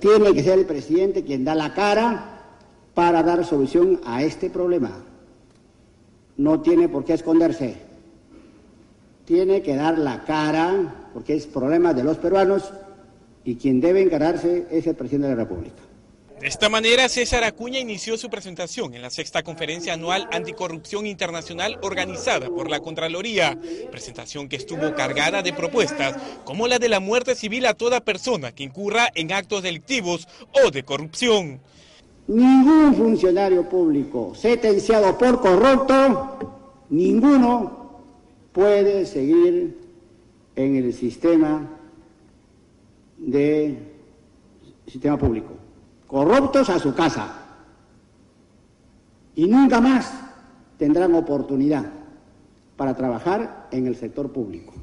Tiene que ser el presidente quien da la cara para dar solución a este problema. No tiene por qué esconderse. Tiene que dar la cara porque es problema de los peruanos y quien debe encargarse es el presidente de la República. De esta manera, César Acuña inició su presentación en la sexta conferencia anual anticorrupción internacional organizada por la Contraloría, presentación que estuvo cargada de propuestas como la de la muerte civil a toda persona que incurra en actos delictivos o de corrupción. Ningún funcionario público sentenciado por corrupto, ninguno puede seguir en el sistema público. Corruptos a su casa y nunca más tendrán oportunidad para trabajar en el sector público.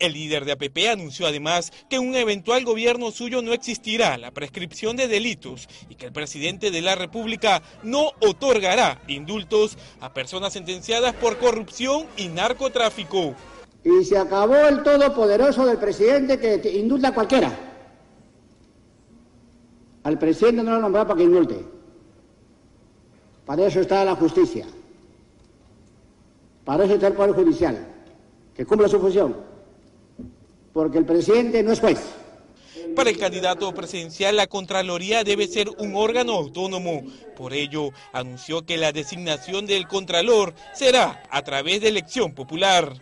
El líder de APP anunció además que en un eventual gobierno suyo no existirá la prescripción de delitos y que el presidente de la República no otorgará indultos a personas sentenciadas por corrupción y narcotráfico. Y se acabó el todopoderoso del presidente que indulta a cualquiera. Al presidente no lo nombrará para que indulte. Para eso está la justicia. Para eso está el Poder Judicial, que cumpla su función. Porque el presidente no es juez. Para el candidato presidencial, la Contraloría debe ser un órgano autónomo. Por ello, anunció que la designación del Contralor será a través de elección popular.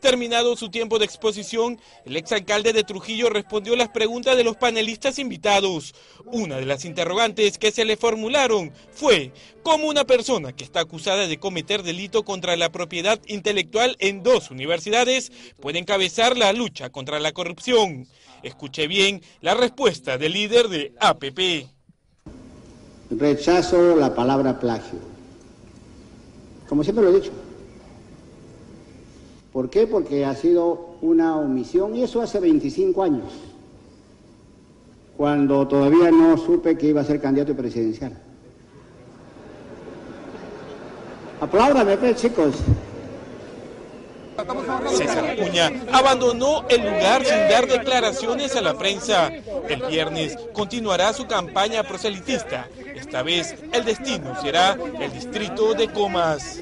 Terminado su tiempo de exposición, el exalcalde de Trujillo respondió las preguntas de los panelistas invitados. Una de las interrogantes que se le formularon fue ¿cómo una persona que está acusada de cometer delito contra la propiedad intelectual en dos universidades puede encabezar la lucha contra la corrupción? Escuche bien la respuesta del líder de APP. Rechazo la palabra plagio. Como siempre lo he dicho. ¿Por qué? Porque ha sido una omisión, y eso hace 25 años, cuando todavía no supe que iba a ser candidato presidencial. Apláudame, pues, chicos. César Acuña abandonó el lugar sin dar declaraciones a la prensa. El viernes continuará su campaña proselitista. Esta vez el destino será el distrito de Comas.